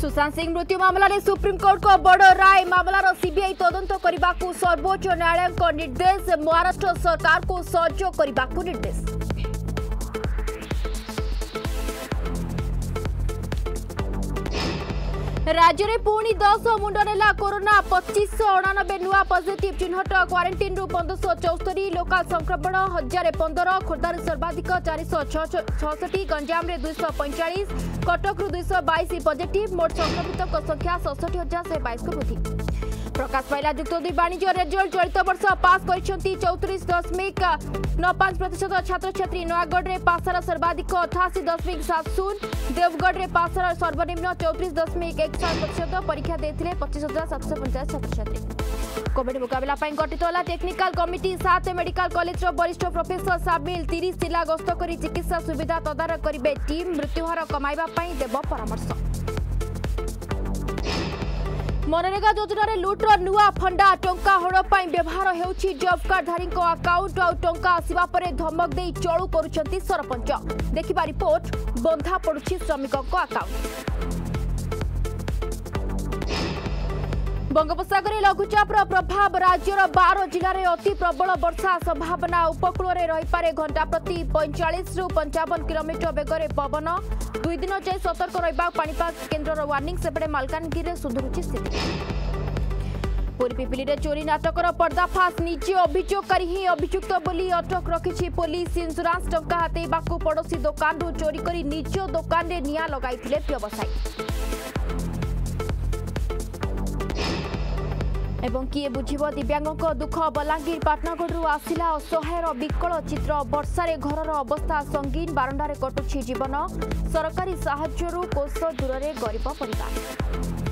सुशांत सिंह मृत्यु मामला ने सुप्रीम कोर्ट को बड़ राय मामलार सीबीआई तदंत करने को सर्वोच्च न्यायालय को निर्देश महाराष्ट्र सरकार को सज करने को निर्देश। राज्य में पुणी 10 मुंड नेला कोरोना 2589 नुआ पॉजिटिव चिन्हट क्वारंटाइन 1574 लोकाल संक्रमण 1015 खोर्धार सर्वाधिक 466 गंजाम 245 कटक 222 पॉजिटिव मोट संक्रमितों संख्या 66022 को वृद्धि। प्रकाश पाइला जुक्त दुई वाणिज्य रिजल्ट चलित वर्ष पास कर 34.95% छात्रछात्री नयागढ़ में पासर सर्वाधिक 88.70 देवगढ़ में पासर सर्वनिम्न 34.17% परीक्षा देते 25,750 छात्रछात्री। कोविड मुकाबला गठित होला टेक्निकल कमिटी 7 मेडिकल कॉलेज वरिष्ठ प्रोफेसर सामिल 30 जिला गस्त कर चिकित्सा सुविधा तदारख करेंगे टीम मृत्युहार कमाइबा पई देव परामर्श। मनरेगा योजन लुट्र नुआ फंडा टंका हड़प व्यवहार होउछि जॉब कार्डधारी आकाउंट आउ टंका आसिबा परे धमक देई चळु करुछंती सरपंच। देखिबा रिपोर्ट बंधा पड़ुछि श्रमिकक आकाउंट। बंगोपसागर लघुचापर प्रभाव राज्यर 12 जिले अति प्रबल वर्षा संभावना उपकूल में रहीपे घंटा प्रति 45 रु 55 किलोमीटर बेगर पवन 2 दिन जाए सतर्क रहा पाणीपाग केन्द्र वार्निंग सेपटे मलकानगिरी सुधुरी स्थिति। पूरी पिपिली में चोरी नाटकर पर्दाफाश निजे अभियोगकारी ही अभियुक्त बोली अटक रखी पुलिस। इन्शुरांस टंका हातेवा पड़ोशी दुकान चोरी कर निज दुकान में निआ लगाई व्यवसायी। एवं किए बुझीब दिव्यांगों को दुख बलांगीर पाटनागढ़ आसिला असहायर विकल चित्र वर्षार घर अवस्था संगीन बारंडार कटुछि जीवन सरकारी साहाय्यरू कोष दूर गरीब परिवार।